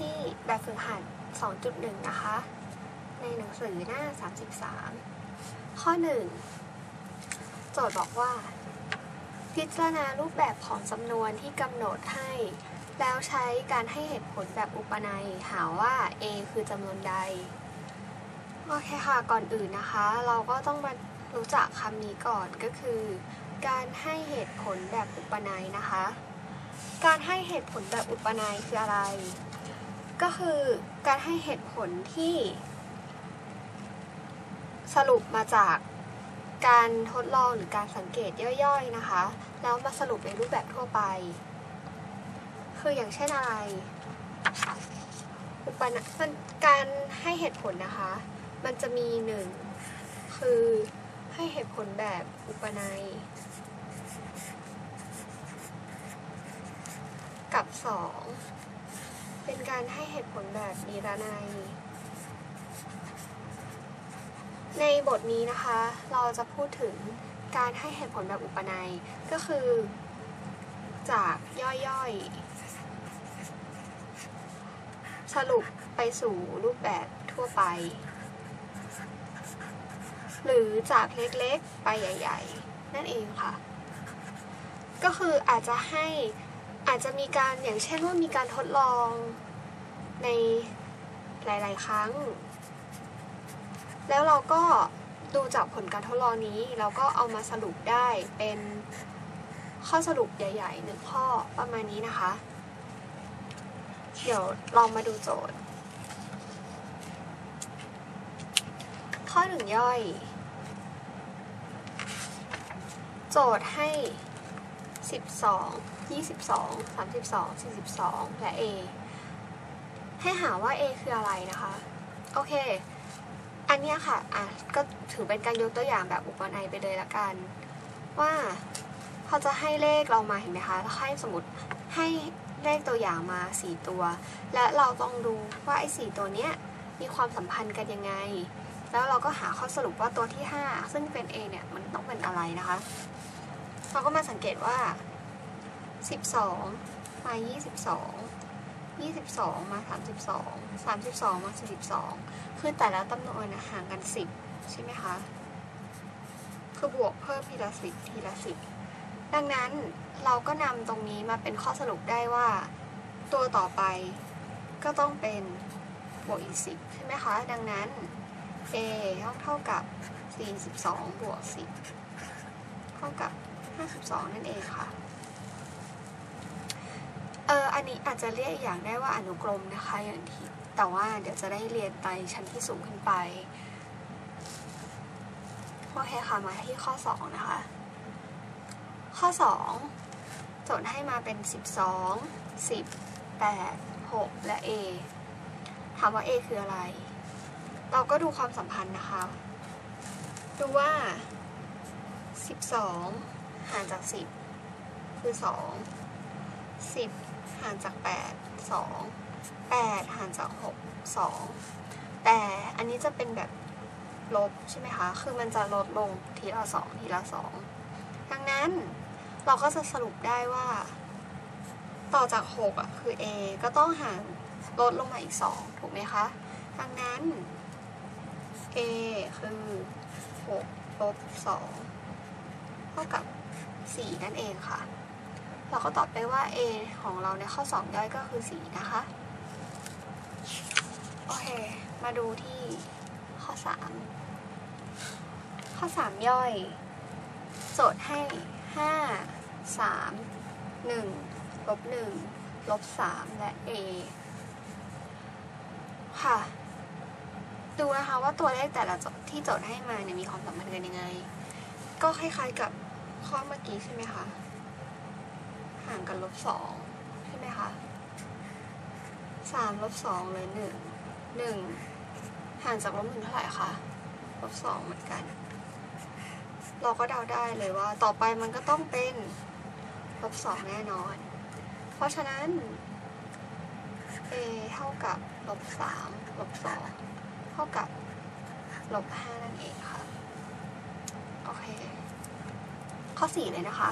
ที่แบบฝึกหัด 2.1 นะคะในหนังสือหน้า33ข้อ1โจทย์บอกว่าพิจารณารูปแบบของจำนวนที่กำหนดให้แล้วใช้การให้เหตุผลแบบอุปนัยหาว่า A คือจำนวนใดโอเคค่ะก่อนอื่นนะคะเราก็ต้องมารู้จักคำนี้ก่อนก็คือการให้เหตุผลแบบอุปนัยนะคะการให้เหตุผลแบบอุปนัยคืออะไรก็คือการให้เหตุผลที่สรุปมาจากการทดลองหรือการสังเกตย่อยๆนะคะแล้วมาสรุปในรูปแบบทั่วไปคืออย่างเช่นอะไรอุปนัยการให้เหตุผลนะคะมันจะมี1คือให้เหตุผลแบบอุปนัยกับ2เป็นการให้เหตุผลแบบนิรนัยในบทนี้นะคะเราจะพูดถึงการให้เหตุผลแบบอุปนัยก็คือจากย่อยๆสรุปไปสู่รูปแบบทั่วไปหรือจากเล็กๆไปใหญ่ๆนั่นเองค่ะก็คืออาจจะมีการอย่างเช่นว่ามีการทดลองในหลายๆครั้งแล้วเราก็ดูจากผลการทดลองนี้เราก็เอามาสรุปได้เป็นข้อสรุปใหญ่ๆ1ข้อประมาณนี้นะคะเดี๋ยวลองมาดูโจทย์ข้อ1ย่อยโจทย์ให้12 22 32 42และ A ให้หาว่า A คืออะไรนะคะโอเคอันนี้ค่ะก็ถือเป็นการยกตัวอย่างแบบอุปนัยไปเลยละกันว่าเขาจะให้เลขเรามาเห็นไหมคะแล้วให้สมมติให้เลขตัวอย่างมา4ตัวและเราต้องดูว่าไอ้4ตัวเนี้ยมีความสัมพันธ์กันยังไงแล้วเราก็หาข้อสรุปว่าตัวที่5ซึ่งเป็น A เนี่ยมันต้องเป็นอะไรนะคะเราก็มาสังเกตว่า12มา22 22มา32 32มา42คือแต่ละจำนวนห่างกัน10ใช่ไหมคะคือบวกเพิ่มทีละ10ทีละ10ดังนั้นเราก็นำตรงนี้มาเป็นข้อสรุปได้ว่าตัวต่อไปก็ต้องเป็นบวกอีก10ใช่ไหมคะดังนั้น A เท่ากับ42บวก10เท่ากับ52นั่นเองค่ะอันนี้อาจจะเรียกอย่างได้ว่าอนุกรมนะคะอย่างที่แต่ว่าเดี๋ยวจะได้เรียนไปชั้นที่สูงขึ้นไปโอเคค่ะมาที่ข้อ2นะคะข้อ2โจทย์ให้มาเป็น12 10 8 6และ A ถามว่า A คืออะไรเราก็ดูความสัมพันธ์นะคะดูว่า12ห่างจาก10คือ210ห่างจาก8 2 8ห่างจาก6 2แต่อันนี้จะเป็นแบบลบใช่ไหมคะคือมันจะลดลงทีละ2ทีละ2ดังนั้นเราก็จะสรุปได้ว่าต่อจาก6คือ A ก็ต้องห่างลดลงมาอีก2ถูกไหมคะดังนั้น A คือ6ลบ2เท่ากับ4นั่นเองค่ะเราก็ตอบไปว่า A ของเราในข้อ2ย่อยก็คือ4นะคะโอเคมาดูที่ข้อ3ข้อ3ย่อยโจทย์ให้5 3 1 ลบ 1 ลบ 3 และ A ค่ะดูนะคะว่าตัวเลขแต่ละที่โจทย์ให้มาเนี่ยมีความสัมพันธ์กันยังไงก็คล้ายๆกับข้อเมื่อกี้ใช่ไหมคะห่างกันลบ2ใช่ไหมคะ3ลบ2เหลือ1 1ห่างจากลบ1เท่าไหร่คะลบ2เหมือนกันเราก็เดาได้เลยว่าต่อไปมันก็ต้องเป็นลบ2แน่นอนเพราะฉะนั้น A เท่ากับลบ3ลบ2เท่ากับลบ5นั่นเองค่ะโอเคข้อ4เลยนะคะ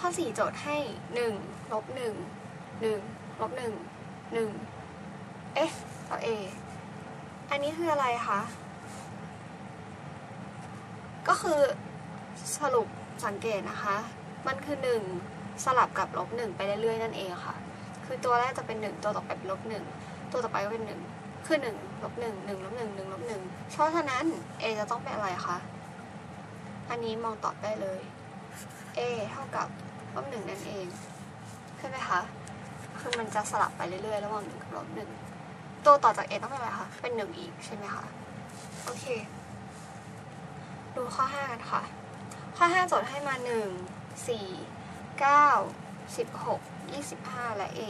ข้อ4โจทย์ให้1ลบ1 1ลบ 1 s ต่อ a อันนี้คืออะไรคะก็คือสรุปสังเกตนะคะมันคือ1สลับกับลบ1ไปเรื่อยๆนั่นเองค่ะคือตัวแรกจะเป็น1ตัวต่อไปเป็นลบ1ตัวต่อไปก็เป็น1คือ1ลบ1 1ลบ1 1ลบ1เพราะฉะนั้น a จะต้องเป็นอะไรคะอันนี้มองตอบได้เลย a เท่ากับลบ1นั่นเองใช่ไหมคะคือมันจะสลับไปเรื่อยๆระหว่าง1กับลบ1ตัวต่อจาก a ต้องเป็นอะไรคะเป็น1อีกใช่ไหมคะโอเคดูข้อ5กันค่ะข้อ5โจทย์ให้มา1 4 9 16 25และ a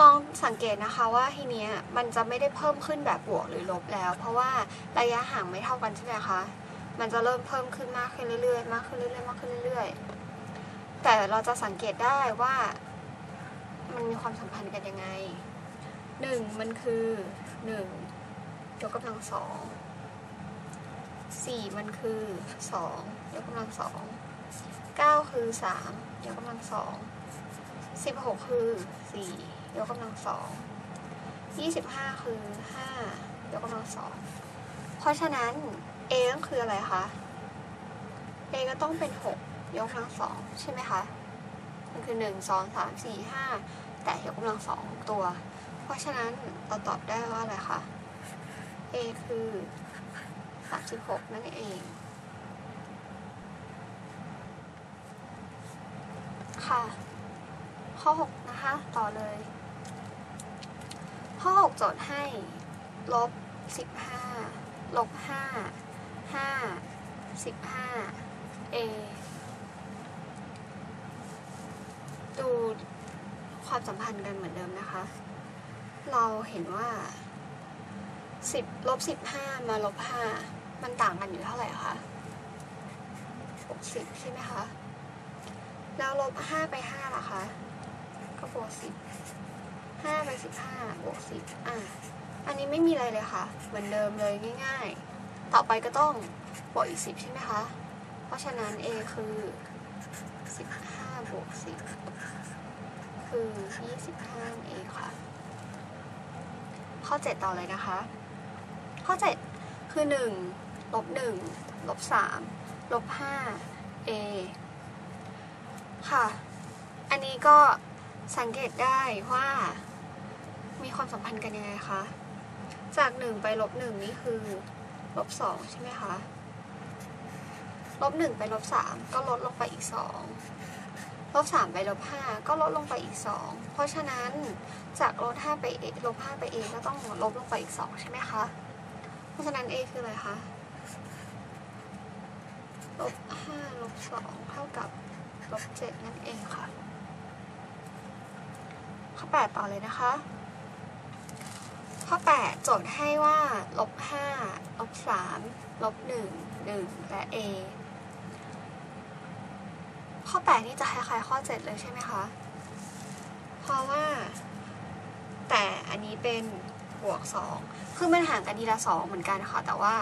ลองสังเกตนะคะว่าทีนี้มันจะไม่ได้เพิ่มขึ้นแบบบวกหรือลบแล้วเพราะว่าระยะห่างไม่เท่ากันใช่ไหมคะมันจะเริ่มเพิ่มขึ้นมากขึ้นเรื่อยๆมากขึ้นเรื่อยๆมากขึ้นเรื่อยๆแต่เราจะสังเกตได้ว่ามันมีความสัมพันธ์กันยังไง1มันคือ1ยกกำลังสอง4มันคือ2ยกกำลังสอง9คือ3ยกกำลังสอง16คือ4ยกกำลังสอง25คือ5ยกกำลังสองเพราะฉะนั้น a ก็คืออะไรคะ a ก็ต้องเป็น6ยกกำลังสองใช่ไหมคะมันคือ1 2 3 4 5แต่ยกกำลังสองตัวเพราะฉะนั้นเราตอบได้ว่าอะไรคะ a คือ36นั่นเองค่ะข้อ6นะคะต่อเลยข้อ6โจทย์ให้ลบ15ลบ5 5 15 a ดูความสัมพันธ์กันเหมือนเดิมนะคะเราเห็นว่า10ลบ15มาลบ5มันต่างกันอยู่เท่าไหร่คะ60ใช่ไหมคะแล้วลบ5ไป5ล่ะคะก็บวก10 5ไป15บวก10อันนี้ไม่มีอะไรเลยค่ะเหมือนเดิมเลยง่ายๆต่อไปก็ต้องบวกอีก10ใช่ไหมคะเพราะฉะนั้น a คือ15บวก10คือ25 a ค่ะข้อ7ต่อเลยนะคะข้อ7คือ1ลบ1ลบ3ลบ5 a ค่ะอันนี้ก็สังเกตได้ว่ามีความสัมพันธ์กันยังไงคะจาก1ไปลบ1นี่คือลบ2ใช่ไหมคะลบ1ไปลบ3ก็ลดลงไปอีก2ลบ3ไปลบ5ก็ลดลงไปอีก2เพราะฉะนั้นจากลบ5ไป a ลบ5ไป a ก็ต้องลบลงไปอีก2ใช่ไหมคะเพราะฉะนั้น a คืออะไรคะลบ5ลบ2เท่ากับลบ7นั่นเองค่ะข้อ8ต่อเลยนะคะข้อ8โจทย์ให้ว่าลบ5ลบ3ลบ1 1และ a ข้อ8นี่จะคล้ายๆข้อ7เลยใช่ไหมคะเพราะว่าแต่อันนี้เป็นบวก2คือมันห่างกันทีละ2เหมือนกันค่ะแต่ว่า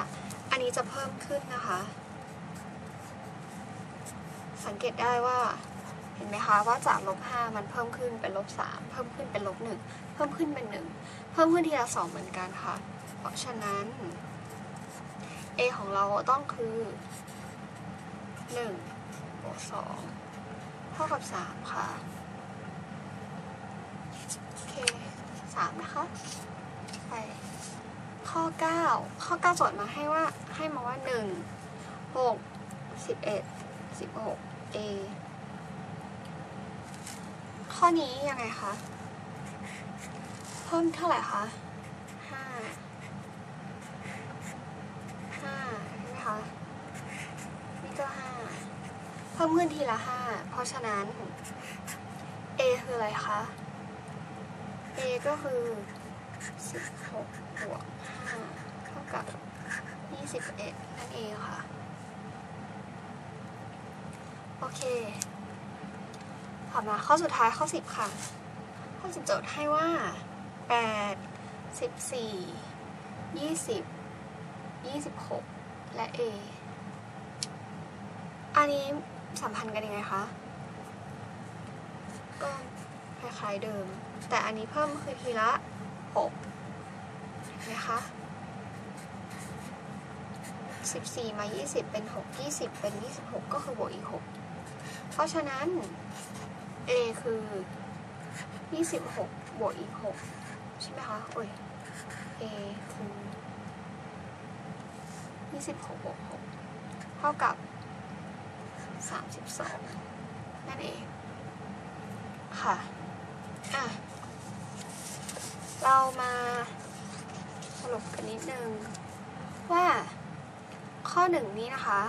อันนี้จะเพิ่มขึ้นนะคะสังเกตได้ว่าเห็นไหมคะว่าจากลบ5มันเพิ่มขึ้นเป็นลบ3เพิ่มขึ้นเป็นลบ1เพิ่มขึ้นเป็น1เพิ่มขึ้นทีละ2เหมือนกันค่ะเพราะฉะนั้น a ของเราต้องคือ1บวก2เท่ากับ3ค่ะโอเค3นะคะไปข้อ9ข้อ9โจทย์มาให้ว่า1 6 1116 a ข้อนี้ยังไงคะเพิ่มเท่าไหร่คะ5ใช่ไหมคะนี่ก็5เพิ่มขึ้นทีละ5เพราะฉะนั้น a คืออะไรคะ a ก็คือ16บวก5เท่ากับ21นั่นเองค่ะโอเคต่อมาข้อสุดท้ายข้อ10ค่ะข้อ10โจทย์ให้ว่า8 14 20 26และ a อันนี้สัมพันธ์กันยังไงคะก็คล้ายๆเดิม แต่อันนี้เพิ่มคือทีละ6นะคะ14มา20เป็น6 20เป็น26ก็คือบวกอีก6เพราะฉะนั้น A คือ26บวกอีก6ใช่ไหมคะโอ้ย A คือ26บวก6เท่ากับ32นั่นเองค่ะเรามาสรุปกันนิดนึงว่าข้อ1นี้นะคะ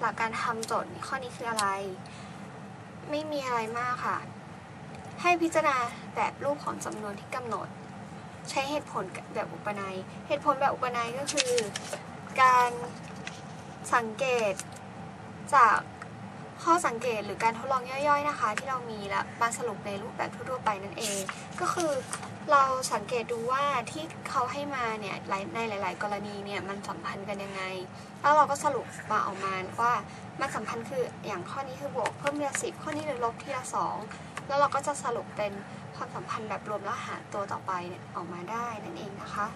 หลักการทำโจทย์ข้อนี้คืออะไรไม่มีอะไรมากค่ะให้พิจารณาแบบรูปของจำนวนที่กำหนดใช้เหตุผลแบบอุปนัยเหตุผลแบบอุปนัยก็คือการสังเกตจากข้อสังเกตหรือการทดลองย่อยๆนะคะที่เรามีแล้วมาสรุปในรูปแบบทั่วๆไปนั่นเองก็คือเราสังเกตดูว่าที่เขาให้มาเนี่ยในหลายๆกรณีเนี่ยมันสัมพันธ์กันยังไงแล้วเราก็สรุปมาออกมาว่ามันสัมพันธ์คืออย่างข้อนี้คือบวกเพิ่มทีละ10ข้อนี้คือลบทีละ2แล้วเราก็จะสรุปเป็นความสัมพันธ์แบบรวมและหารตัวต่อไปเนี่ยออกมาได้นั่นเองนะคะ